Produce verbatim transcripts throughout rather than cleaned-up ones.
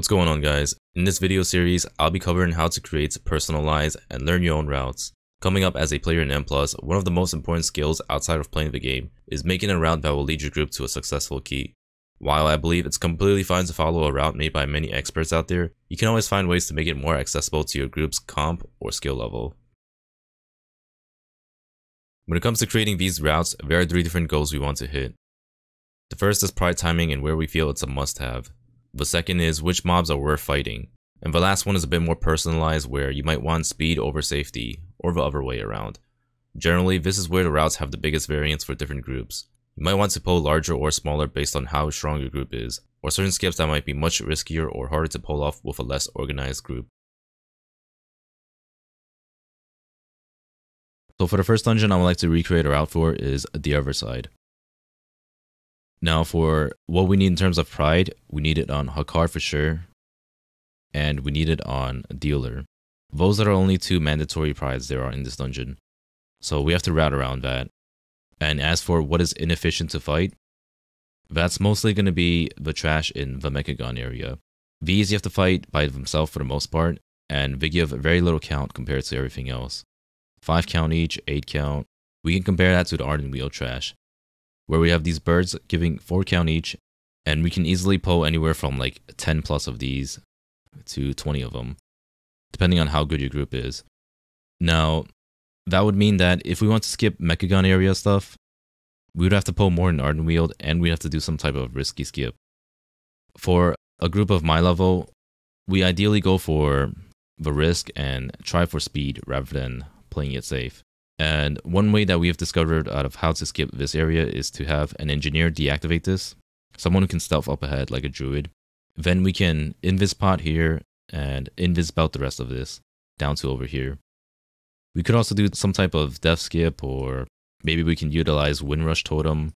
What's going on, guys? In this video series, I'll be covering how to create, personalize, and learn your own routes. Coming up as a player in M plus, one of the most important skills outside of playing the game is making a route that will lead your group to a successful key. While I believe it's completely fine to follow a route made by many experts out there, you can always find ways to make it more accessible to your group's comp or skill level. When it comes to creating these routes, there are three different goals we want to hit. The first is pride timing and where we feel it's a must-have. The second is which mobs are worth fighting, and the last one is a bit more personalized where you might want speed over safety, or the other way around. Generally, this is where the routes have the biggest variance for different groups. You might want to pull larger or smaller based on how strong your group is, or certain skips that might be much riskier or harder to pull off with a less organized group. So for the first dungeon I would like to recreate a route for is The Other Side. Now for what we need in terms of pride, we need it on Hakkar for sure, and we need it on Dealer. Those are the only two mandatory prides there are in this dungeon, so we have to route around that. And as for what is inefficient to fight, that's mostly going to be the trash in the Mechagon area. These you have to fight by themselves for the most part, and they give very little count compared to everything else. five count each, eight count. We can compare that to the Ardenweald trash, where we have these birds giving four count each, and we can easily pull anywhere from like ten plus of these to twenty of them, depending on how good your group is. Now, that would mean that if we want to skip Mechagon area stuff, we would have to pull more in Ardenweald, and we'd have to do some type of risky skip. For a group of my level, we ideally go for the risk and try for speed rather than playing it safe. And one way that we have discovered out of how to skip this area is to have an engineer deactivate this, someone who can stealth up ahead like a druid. Then we can invis pot here and invis belt the rest of this down to over here. We could also do some type of death skip, or maybe we can utilize Windrush Totem,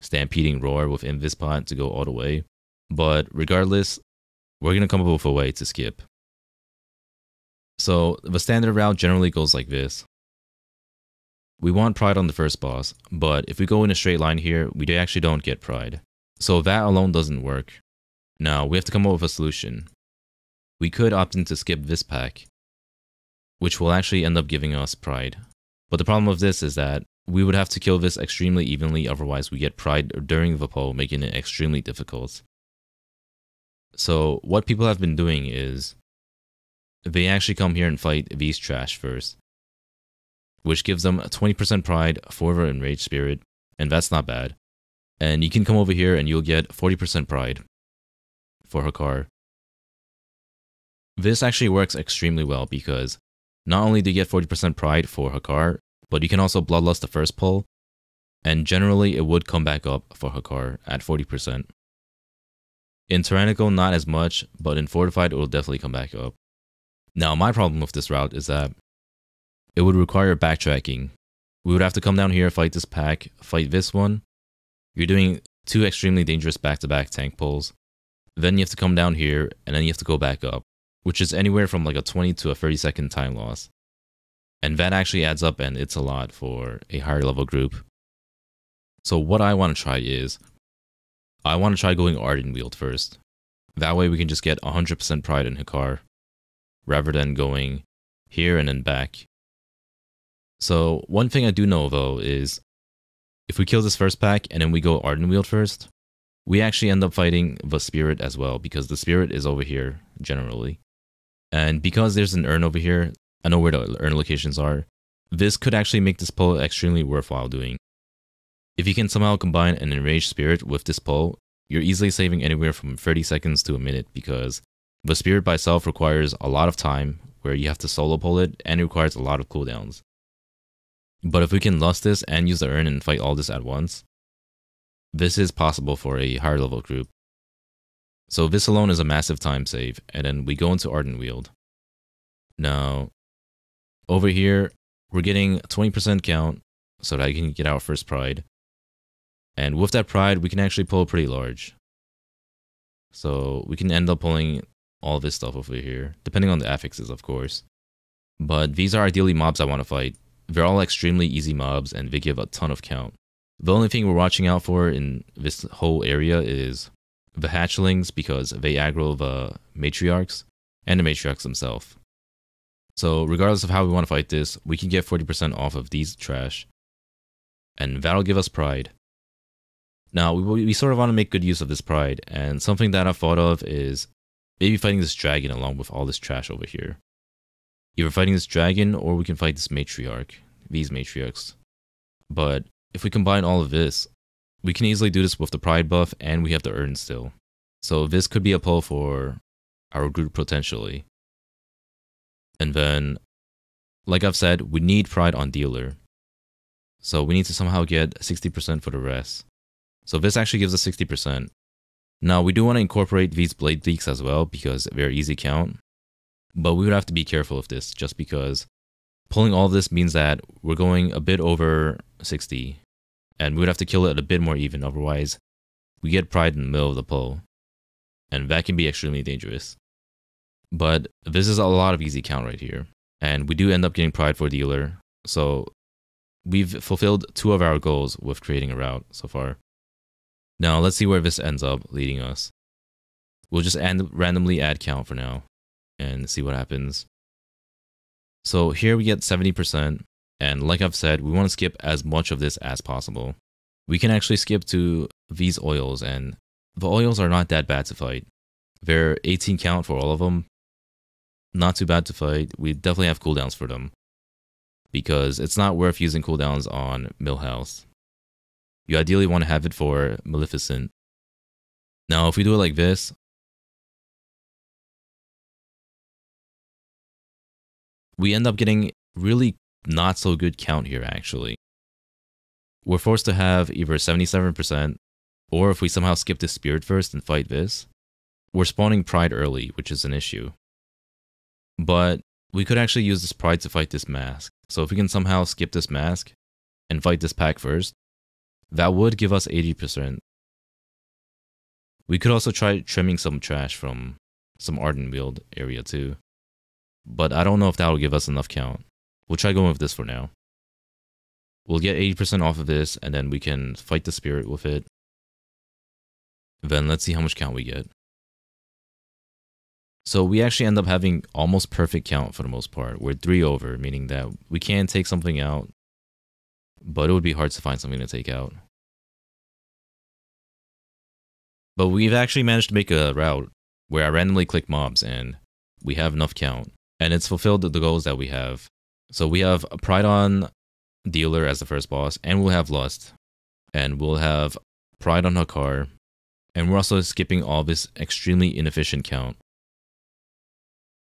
Stampeding Roar with invis pot to go all the way. But regardless, we're going to come up with a way to skip. So the standard route generally goes like this. We want pride on the first boss, but if we go in a straight line here, we actually don't get pride. So that alone doesn't work. Now, we have to come up with a solution. We could opt in to skip this pack, which will actually end up giving us pride. But the problem of this is that we would have to kill this extremely evenly, otherwise we get pride during the pull, making it extremely difficult. So what people have been doing is they actually come here and fight these trash first, which gives them twenty percent pride for the Venrage Spirit, and that's not bad. And you can come over here and you'll get forty percent pride for Hakkar. This actually works extremely well because not only do you get forty percent pride for Hakkar, but you can also bloodlust the first pull, and generally it would come back up for Hakkar at forty percent. In Tyrannical, not as much, but in Fortified, it will definitely come back up. Now, my problem with this route is that it would require backtracking. We would have to come down here, fight this pack, fight this one. You're doing two extremely dangerous back-to-back tank pulls. Then you have to come down here, and then you have to go back up, which is anywhere from like a twenty to a thirty second time loss. And that actually adds up, and it's a lot for a higher level group. So what I want to try is, I want to try going Ardenweald first. That way we can just get one hundred percent pride in Hakkar, rather than going here and then back. So one thing I do know though is if we kill this first pack and then we go Ardenweald first, we actually end up fighting the spirit as well, because the spirit is over here generally. And because there's an urn over here, I know where the urn locations are, this could actually make this pull extremely worthwhile doing. If you can somehow combine an enraged spirit with this pull, you're easily saving anywhere from thirty seconds to a minute, because the spirit by itself requires a lot of time where you have to solo pull it, and it requires a lot of cooldowns. But if we can lust this and use the urn and fight all this at once, this is possible for a higher level group. So this alone is a massive time save, and then we go into Ardenweald. Now, over here, we're getting twenty percent count, so that we can get our first pride. And with that pride, we can actually pull pretty large. So we can end up pulling all this stuff over here, depending on the affixes, of course. But these are ideally mobs I want to fight. They're all extremely easy mobs, and they give a ton of count. The only thing we're watching out for in this whole area is the hatchlings because they aggro the matriarchs and the matriarchs themselves. So regardless of how we want to fight this, we can get forty percent off of these trash, and that'll give us pride. Now, we, we sort of want to make good use of this pride, and something that I've thought of is maybe fighting this dragon along with all this trash over here. Either fighting this dragon, or we can fight this matriarch, these matriarchs. But if we combine all of this, we can easily do this with the pride buff, and we have the urn still. So this could be a pull for our group potentially. And then, like I've said, we need pride on dealer. So we need to somehow get sixty percent for the rest. So this actually gives us sixty percent. Now we do want to incorporate these blade leaks as well because they're easy count. But we would have to be careful of this just because pulling all of this means that we're going a bit over sixty. And we would have to kill it a bit more even, otherwise we get pride in the middle of the pull. And that can be extremely dangerous. But this is a lot of easy count right here. And we do end up getting pride for dealer. So we've fulfilled two of our goals with creating a route so far. Now let's see where this ends up leading us. We'll just end, randomly add count for now and see what happens. So here we get seventy percent. And like I've said, we want to skip as much of this as possible. We can actually skip to these oils, and the oils are not that bad to fight. They're eighteen count for all of them. Not too bad to fight. We definitely have cooldowns for them, because it's not worth using cooldowns on Millhouse. You ideally want to have it for Maleficent. Now if we do it like this, we end up getting really not so good count here actually. We're forced to have either seventy-seven percent, or if we somehow skip this spirit first and fight this, we're spawning pride early, which is an issue. But we could actually use this pride to fight this mask. So if we can somehow skip this mask and fight this pack first, that would give us eighty percent. We could also try trimming some trash from some Ardenweald area too. But I don't know if that will give us enough count. We'll try going with this for now. We'll get eighty percent off of this, and then we can fight the spirit with it. Then let's see how much count we get. So we actually end up having almost perfect count for the most part. We're three over, meaning that we can take something out, but it would be hard to find something to take out. But we've actually managed to make a route where I randomly click mobs, and we have enough count. And it's fulfilled the goals that we have. So we have pride on dealer as the first boss, and we'll have lust. And we'll have pride on Hakkar. And we're also skipping all this extremely inefficient count.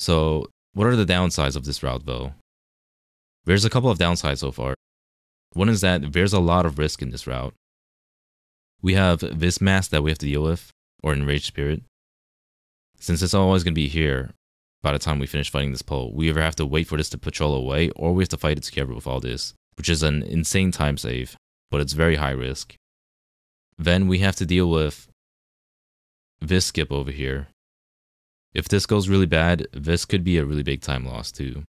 So, what are the downsides of this route though? There's a couple of downsides so far. One is that there's a lot of risk in this route. We have this mask that we have to deal with, or Venrage Spirit. Since it's always going to be here, by the time we finish fighting this pole, we either have to wait for this to patrol away, or we have to fight it together with all this, which is an insane time save, but it's very high risk. Then we have to deal with this skip over here. If this goes really bad, this could be a really big time loss too.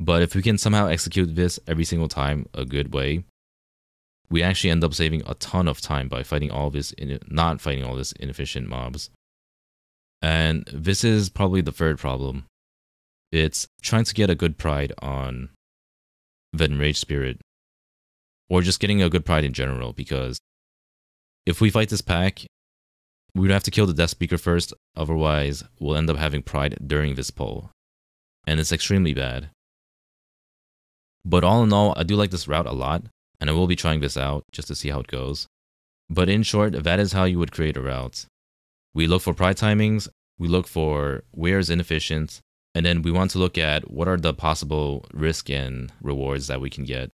But if we can somehow execute this every single time a good way, we actually end up saving a ton of time by fighting all this, in not fighting all this inefficient mobs. And this is probably the third problem. It's trying to get a good pride on Venrage Spirit, or just getting a good pride in general, because if we fight this pack, we'd have to kill the Death Speaker first, otherwise we'll end up having pride during this pull. And it's extremely bad. But all in all, I do like this route a lot, and I will be trying this out just to see how it goes. But in short, that is how you would create a route. We look for pride timings, we look for where is inefficient, and then we want to look at what are the possible risk and rewards that we can get.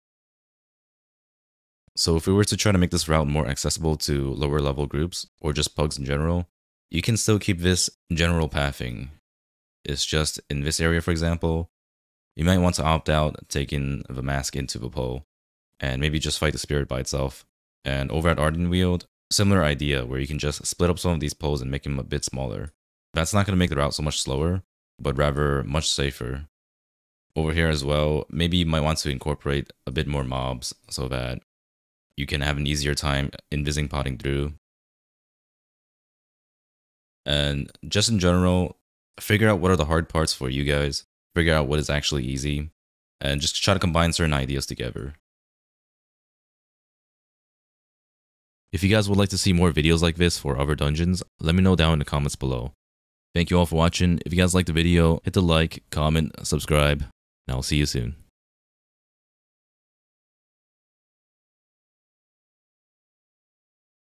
So if we were to try to make this route more accessible to lower level groups, or just pugs in general, you can still keep this general pathing. It's just in this area, for example, you might want to opt out taking the mask into the pole, and maybe just fight the spirit by itself. And over at Ardenweald, similar idea where you can just split up some of these poles and make them a bit smaller. That's not going to make the route so much slower, but rather much safer. Over here as well, maybe you might want to incorporate a bit more mobs so that you can have an easier time invising potting through. And just in general, figure out what are the hard parts for you guys, figure out what is actually easy, and just try to combine certain ideas together. If you guys would like to see more videos like this for other dungeons, let me know down in the comments below. Thank you all for watching. If you guys liked the video, hit the like, comment, subscribe, and I'll see you soon.